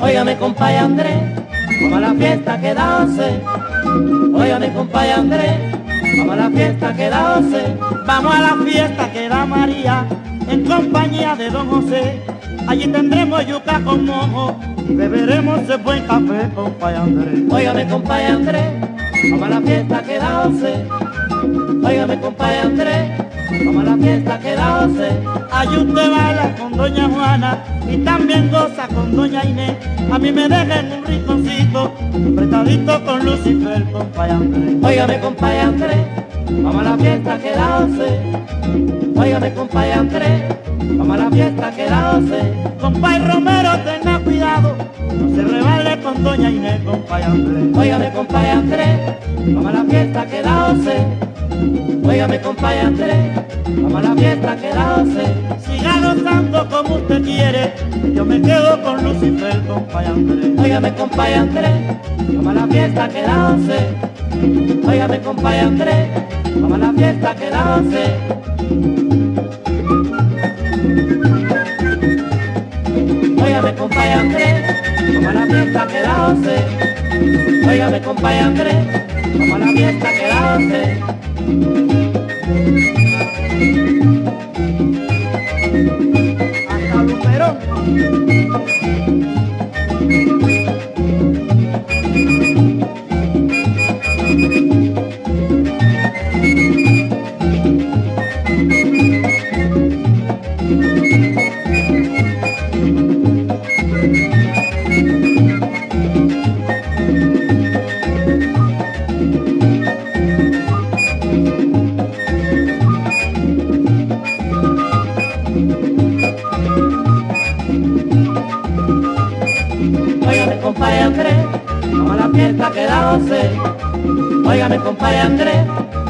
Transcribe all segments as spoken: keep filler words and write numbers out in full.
Óigame, compay Andrés, vamos a la fiesta que da once. Óigame, compay Andrés, vamos a la fiesta que da once. Vamos a la fiesta que da María, en compañía de don José. Allí tendremos yuca con mojo y beberemos el buen café, compay Andrés. Óigame, compay Andrés, vamos a la fiesta que da once. Óigame, compay Andrés, vamos a la fiesta que da once. Allí usted baila con doña Juana y también goza con doña Inés. A mí me dejen un rinconcito apretadito con Lucifer, compay Andrés. Óigame, compay Andrés, vamos a la fiesta que da once. Óigame, compay Andrés, vamos a la fiesta que da once. Compay Romero, tenga cuidado, no se rebale con doña Inés, compay Andrés. Óigame, compay Andrés, vamos a la fiesta que da once. Óigame, compay Andrés, vamos a la fiesta que da once. Siga gozando como usted quiere, yo me quedo con Lucifer, compay Andrés. Óigame, compay Andrés, vamos a la fiesta que da once. Óigame, compay Andrés, vamos a la fiesta que da once. Óigame, compay Andrés, vamos a la fiesta que da once. Óigame, compay Andrés, vamos a la fiesta que da once. Hasta Luperón. Compay Andrés, vamos a la fiesta que da once. Óigame, compay Andrés,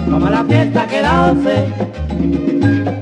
vamos a la fiesta que da once.